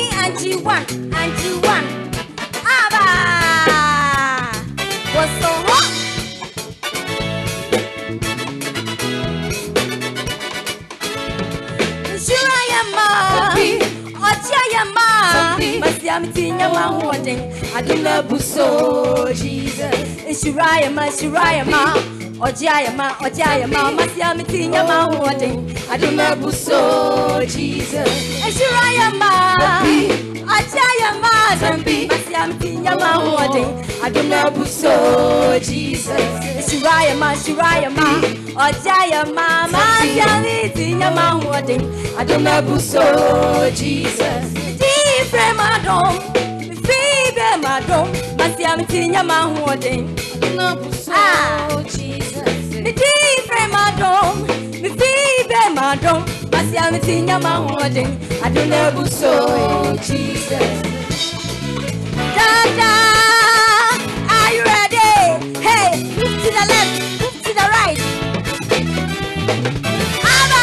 ini anjiwan apa? Wosowo Shilayama Ochayama Masyamitinya mahwodeng Aduna buso Jesus Shilayama Ochayama Masyamitinya mahwodeng Aduna buso Jesus Shilayama Ochayama Masyamitinya mahwodeng Aduna buso Jesus Shilayama Ochayama Masyamitinya mahwodeng Aduna buso Jesus Di be madom Masyamitinya mahwodeng Aduna buso Jesus Di be madom Masyamitinya mahwodeng Aduna buso Jesus Dada are you ready? Hey, move to the left, move to the right. Abba,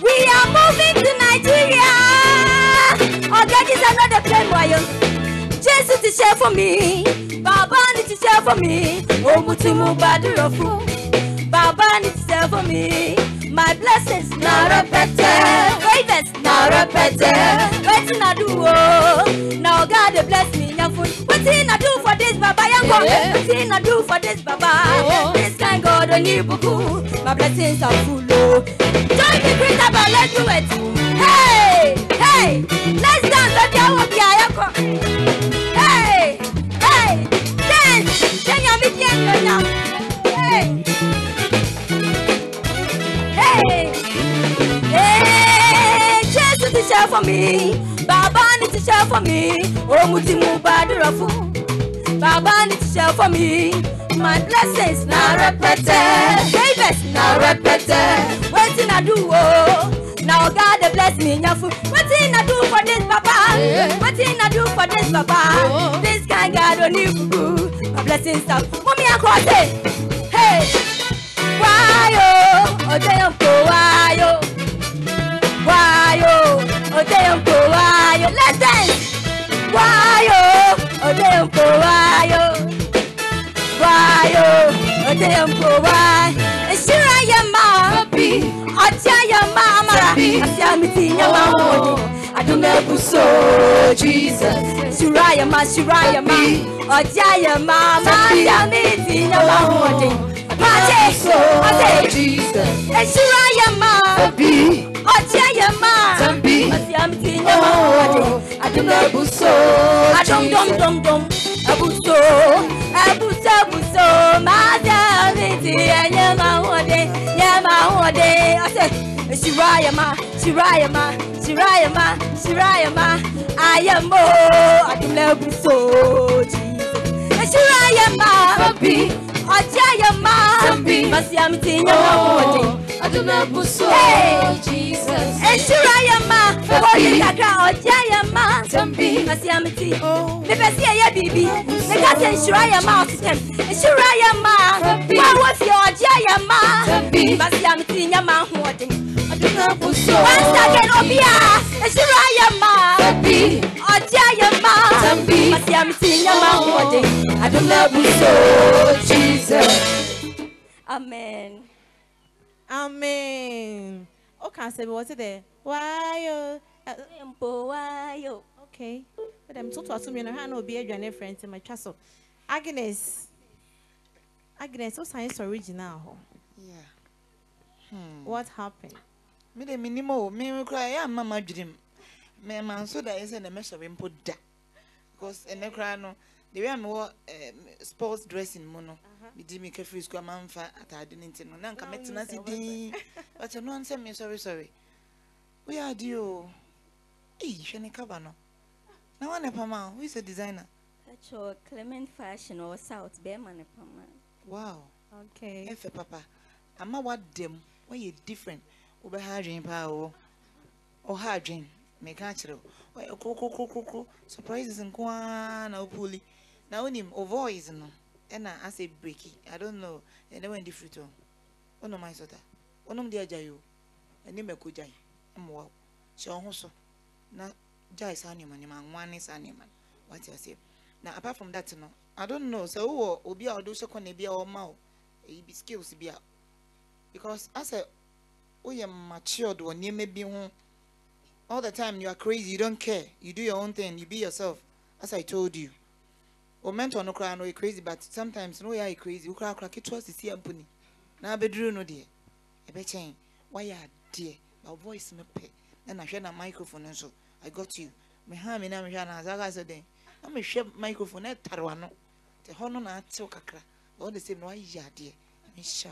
we are moving to Nigeria. Organize another plane wire. Jesus is here for me. Baba is here for me. Omutumu Badirofu. Baba is here for me. My blessings not repeated, favors not repeated. Wetin I do oh, now God dey bless me nyafu. Wetin I do for this Baba Yanko? Wetin I do for this Baba? This kind God only buku. My blessings are full oh. Join me great Baba, let's do it. Hey, let's dance like you want Baba Yanko. Hey, dance, dance, dance, dance. Hey, Jesus is here for me. Baba is here for me. Omutimu Badirofu. Baba is here for me. My blessings not repeated. Favors not repeated. Wetin I do oh, now God bless me nyafu. Wetin I do for this Baba? Wetin I do for this Baba? This kind God only buku. My blessings are. Mommy akwate. Hey. Wayo, let's dance. Wayo, Shirayama, Ochayama, Amara, Masyamitinya mahwodeng, Aduna buso Jesus. Shirayama, Ochayama, Masyamitinya mahwodeng. Mate, Jesus. Eshirayama, Ochayama, Masyamitinya mahwodeng, Aduna buso, Adum dum, Abuso, Masyamitinya mahwodeng, Shirayama, Ayamo, Aduna buso, Jesus. Shirayama, Ochayama, Masyamitinya mahwodeng, Aduna buso Jesus. Eshirayama, Bodhidaka Ochayama, Masyamitinya mahwodeng. Mepesi ya bibi, nekati Shirayama ofikem. Shirayama, wawofi Ochayama, Masyamitinya mahwodeng, Aduna buso. Once again Obia, Shirayama, Ochayama, Masyamitinya mahwodeng, Aduna buso. Amen. Okay, so what's it there? Wayo. Okay. But I'm told to assume you know how no be a friend in my castle. Agnes, what's science original? Yeah. What happened? Me the minimo, me cry, I'm Mama Dream. Me man, so that isn't a mess of input. Because in the cry, no, the way I'm more sports dressing mono. Bidimi kefiri school amamfa atadini ntino na nka metina sidi but no one say me sorry we are dio eh shene kabano na one pama who is a designer cho Clement Fashion or South Bema ne pama wow okay efe papa ama what dem why you different oba hadwin pa o hadwin me ka kire o koko surprises nko na opuli na onim o voice no. And I say breaky. I don't know. And then when the fruit on. Oh no, my daughter. Oh no, dear Jayo. And then me go Jay. I'm wow. She also. Now Jai Saniman, one is animal. What you say? Now, apart from that, no, I don't know. So, who will be our do so can be our mouth? It be skills be out. Because I said, we are matured when you may be home. All the time you are crazy, you don't care. You do your own thing, you be yourself. As I told you. Or mentor no cry, no, you're crazy, but sometimes no, you're crazy. You cry, crack it twice to see a bunny. Now, be drew no dear. I bet you, why are dear? My voice me pay. Then I share a microphone and so. I got you. Me ha me na me hwa na zaga so den. Na me hwe microphone e tarwano. Te hono na ate kakra. All the same no ayade. Me show.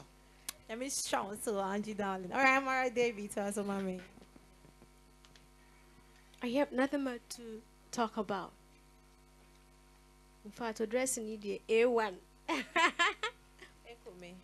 Let me show so Angie darling. All right, Mara David to us mommy. I have nothing more to talk about. In fact, addressing you the A1. Echo me.